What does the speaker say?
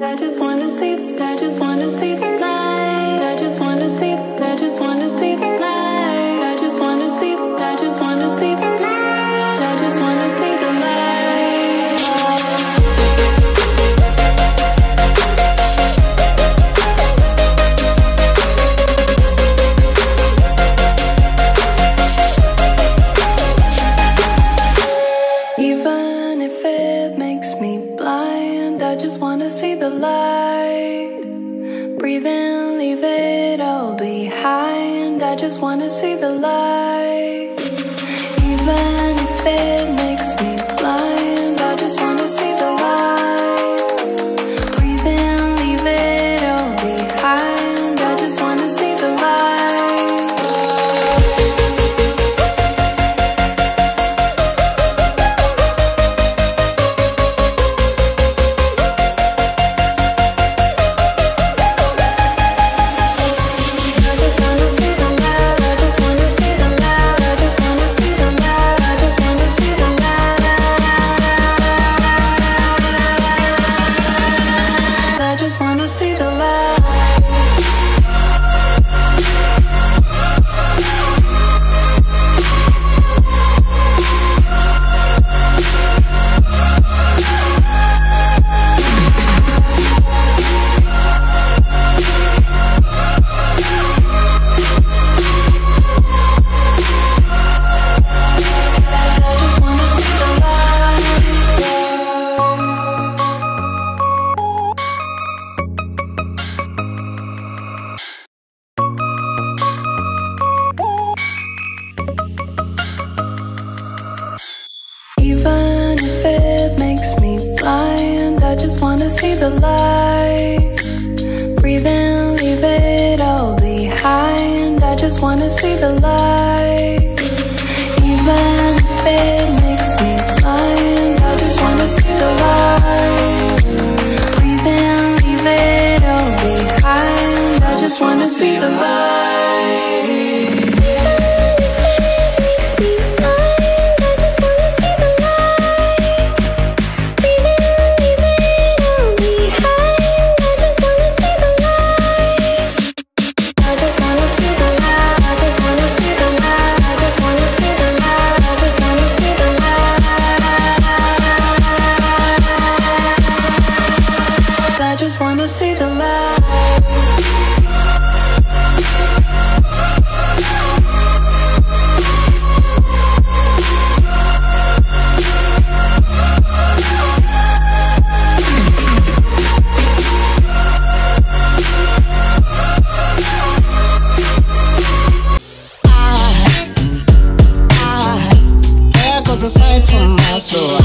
I just want to see, I just want to see the light. I just want to see, I just want to see the light. I just want to see, I just want to see the light. I just want to see the light. Even if it makes me blind, I just wanna see the light. Breathe in, leave it all behind. I just wanna see the light. Even if it makes me blind, I just wanna see the light. Breathe in, leave it all behind. I just wanna see the light. Even if it makes me blind, I just wanna see the light. Breathe in, leave it all behind. I just wanna see the light. Even if it makes me blind, I just wanna see the light. Breathe in, leave it all behind. I just wanna see the light. So